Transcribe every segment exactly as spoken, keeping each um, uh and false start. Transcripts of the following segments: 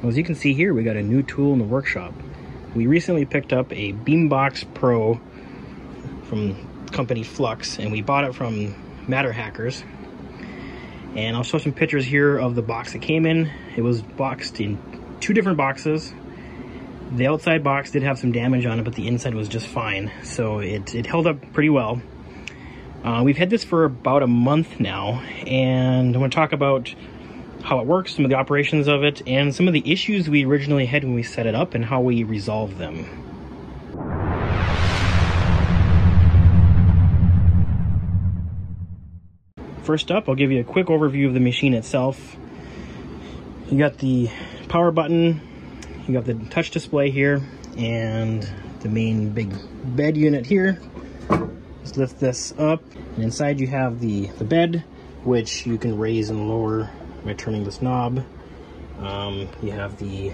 Well, as you can see here, we got a new tool in the workshop. We recently picked up a Beambox Pro from company Flux, and we bought it from Matter Hackers. And I'll show some pictures here of the box it came in. It was boxed in two different boxes. The outside box did have some damage on it, but the inside was just fine. So it, it held up pretty well. Uh, we've had this for about a month now, and I'm going to talk about how it works, some of the operations of it, and some of the issues we originally had when we set it up and how we resolve them. First up, I'll give you a quick overview of the machine itself. You got the power button, you got the touch display here, and the main big bed unit here. Just lift this up, and inside you have the, the bed, which you can raise and lower by turning this knob. Um, you have the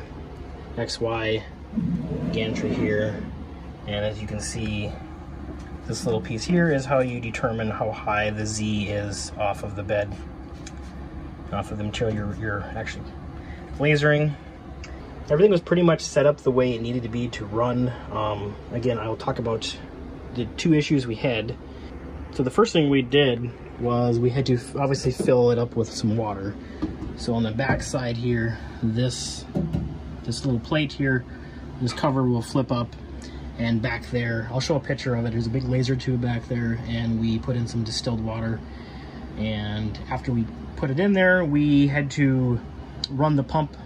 X Y gantry here, and as you can see, this little piece here is how you determine how high the Z is off of the bed, off of the material you're, you're actually lasering. Everything was pretty much set up the way it needed to be to run. Um, again, I will talk about the two issues we had. So the first thing we did was we had to obviously fill it up with some water. So on the back side here, this, this little plate here, this cover will flip up. And back there, I'll show a picture of it. There's a big laser tube back there, and we put in some distilled water. And after we put it in there, we had to run the pump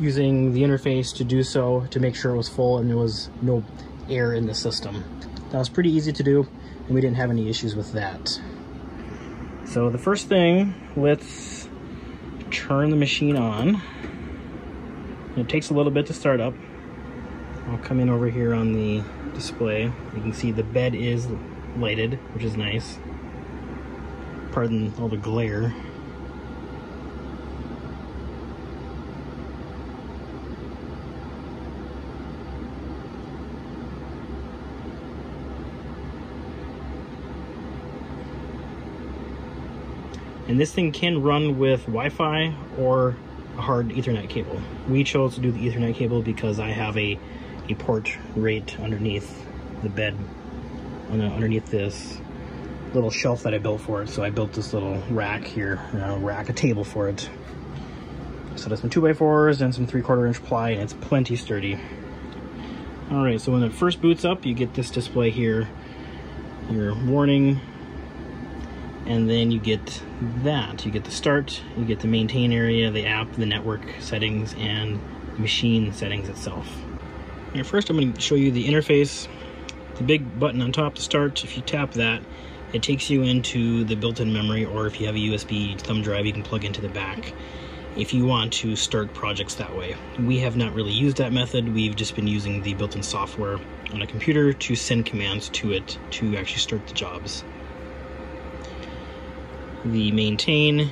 using the interface to do so, to make sure it was full and there was no air in the system. That was pretty easy to do, and we didn't have any issues with that. So the first thing, let's turn the machine on. It takes a little bit to start up. I'll come in over here on the display. You can see the bed is lighted, which is nice. Pardon all the glare. And this thing can run with Wi-Fi or a hard Ethernet cable. We chose to do the Ethernet cable because I have a a port right underneath the bed, underneath this little shelf that I built for it. So I built this little rack here, and I'll rack a table for it. So there's some two by fours and some three quarter inch ply, and it's plenty sturdy. All right, so when it first boots up, you get this display here, your warning, and then you get that. You get the start, you get the maintain area, the app, the network settings, and the machine settings itself. First, I'm going to show you the interface. The big button on top to start, if you tap that, it takes you into the built-in memory, or if you have a U S B thumb drive, you can plug into the back if you want to start projects that way. We have not really used that method. We've just been using the built-in software on a computer to send commands to it to actually start the jobs. The maintain,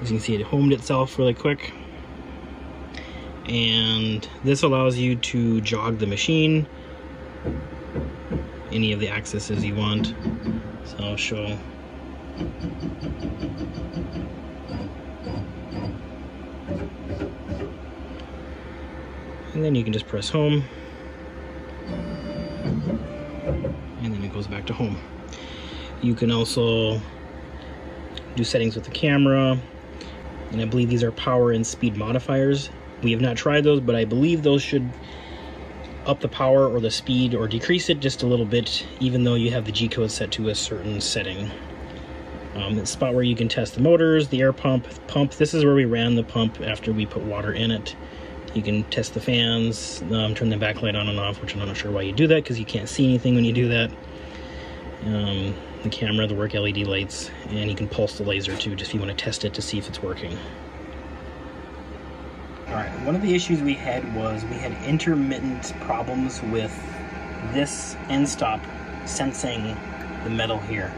as you can see, it homed itself really quick. And this allows you to jog the machine, any of the axes you want. So I'll show. And then you can just press home. And then it goes back to home. You can also do settings with the camera. And I believe these are power and speed modifiers. We have not tried those, but I believe those should up the power or the speed or decrease it just a little bit, even though you have the G-code set to a certain setting. Um, it's a spot where you can test the motors, the air pump, pump. This is where we ran the pump after we put water in it. You can test the fans, um, turn the backlight on and off, which I'm not sure why you do that because you can't see anything when you do that. Um, the camera, the work L E D lights, and you can pulse the laser too, just if you want to test it to see if it's working. Alright, one of the issues we had was we had intermittent problems with this end stop sensing the metal here.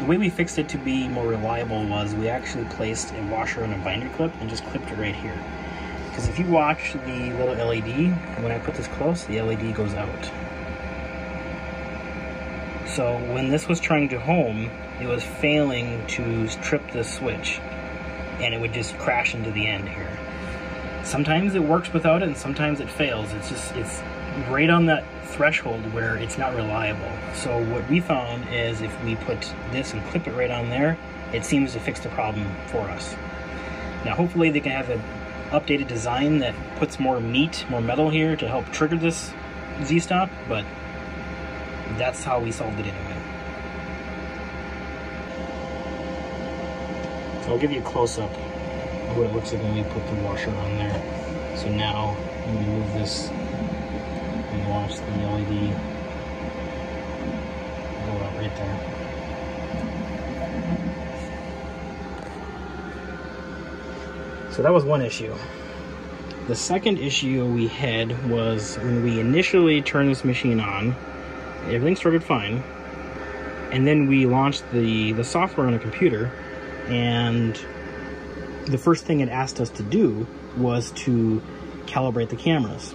The way we fixed it to be more reliable was we actually placed a washer and a binder clip and just clipped it right here. Because if you watch the little L E D, when I put this close, the L E D goes out. So when this was trying to home, it was failing to trip this switch, and it would just crash into the end here. sometimes it works without it and sometimes it fails. It's just, it's right on that threshold where it's not reliable. So what we found is if we put this and clip it right on there, it seems to fix the problem for us. Now hopefully they can have an updated design that puts more meat, more metal here to help trigger this Z-stop, but that's how we solved it anyway. I'll give you a close-up of what it looks like when we put the washer on there. So now, when we move this and watch the L E D go out right there. So that was one issue. The second issue we had was when we initially turned this machine on, everything started fine, and then we launched the, the software on a computer, and the first thing it asked us to do was to calibrate the cameras.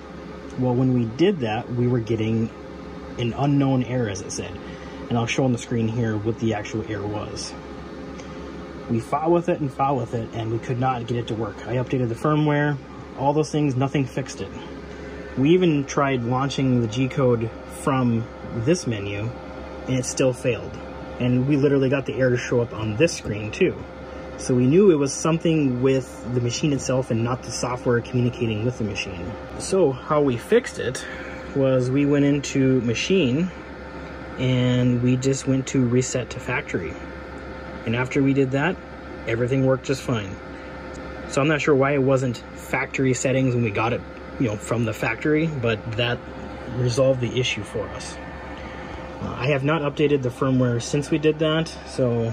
Well, when we did that, we were getting an unknown error, as it said, and I'll show on the screen here what the actual error was. We fought with it and fought with it, and we could not get it to work. I updated the firmware, all those things, nothing fixed it. We even tried launching the G-code from this menu, and it still failed. And we literally got the error to show up on this screen too. So we knew it was something with the machine itself and not the software communicating with the machine. So how we fixed it was we went into machine, and we just went to reset to factory. And after we did that, everything worked just fine. So I'm not sure why it wasn't factory settings when we got it, you know, from the factory, but that resolved the issue for us. Uh, I have not updated the firmware since we did that, so I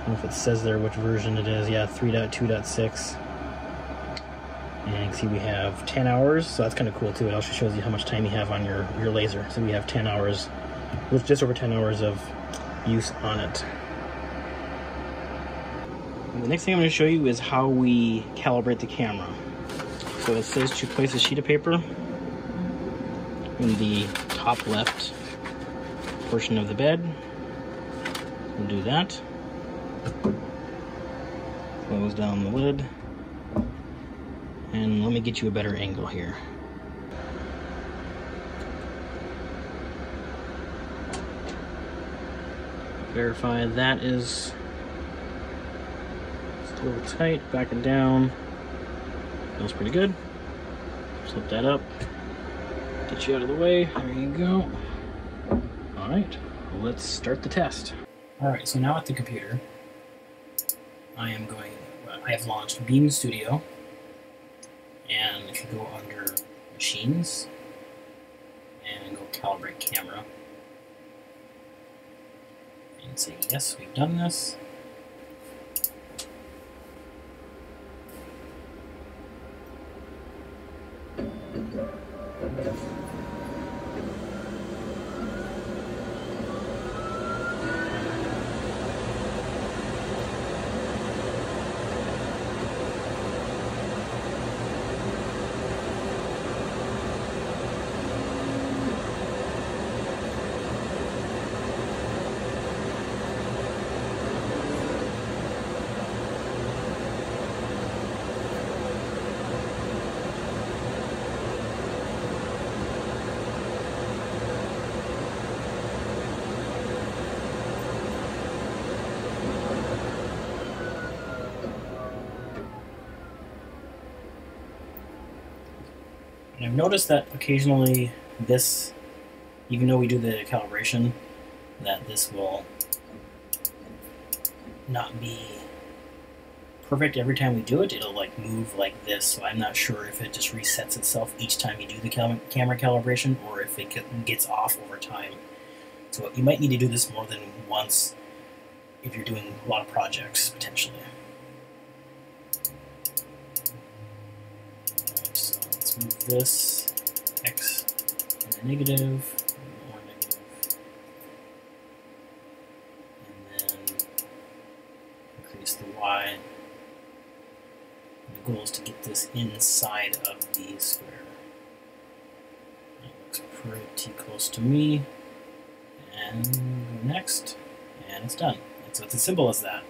don't know if it says there which version it is. Yeah, three point two point six. And you can see we have ten hours, so that's kind of cool too. It also shows you how much time you have on your, your laser. So we have ten hours, with just over ten hours of use on it. The next thing I'm going to show you is how we calibrate the camera. So it says to place a sheet of paper in the top left portion of the bed. We'll do that. Close down the lid. And let me get you a better angle here. Verify that is a little tight, back and down. Feels pretty good. Slip that up. Get you out of the way. There you go. All right, let's start the test. All right, so now at the computer, I am going, I have launched Beam Studio, and if you go under Machines, and go Calibrate Camera, and say, yes, we've done this. And I've noticed that occasionally this, even though we do the calibration, that this will not be perfect every time we do it. It'll like move like this, so I'm not sure if it just resets itself each time you do the cal camera calibration or if it gets off over time. So you might need to do this more than once if you're doing a lot of projects, potentially. Move this X and the negative, more negative, and then increase the Y. And the goal is to get this inside of the square. That looks pretty close to me. And next, and it's done. And so it's as simple as that.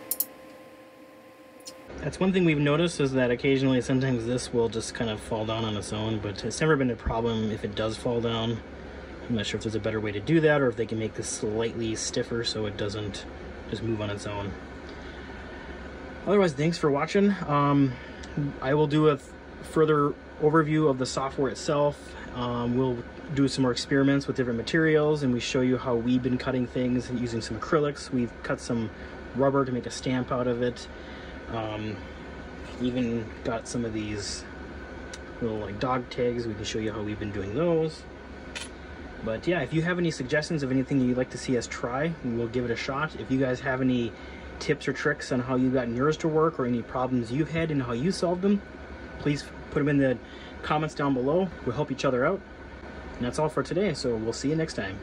That's one thing we've noticed, is that occasionally sometimes this will just kind of fall down on its own, but it's never been a problem if it does fall down. I'm not sure if there's a better way to do that, or if they can make this slightly stiffer so it doesn't just move on its own. Otherwise, thanks for watching. Um, I will do a further overview of the software itself. Um, we'll do some more experiments with different materials, and we show you how we've been cutting things and using some acrylics. We've cut some rubber to make a stamp out of it. Um, even got some of these little like dog tags. We can show you how we've been doing those. But yeah, if you have any suggestions of anything you'd like to see us try, we'll give it a shot. If you guys have any tips or tricks on how you've gotten yours to work, or any problems you've had and how you solved them, please put them in the comments down below. We'll help each other out. And that's all for today, so we'll see you next time.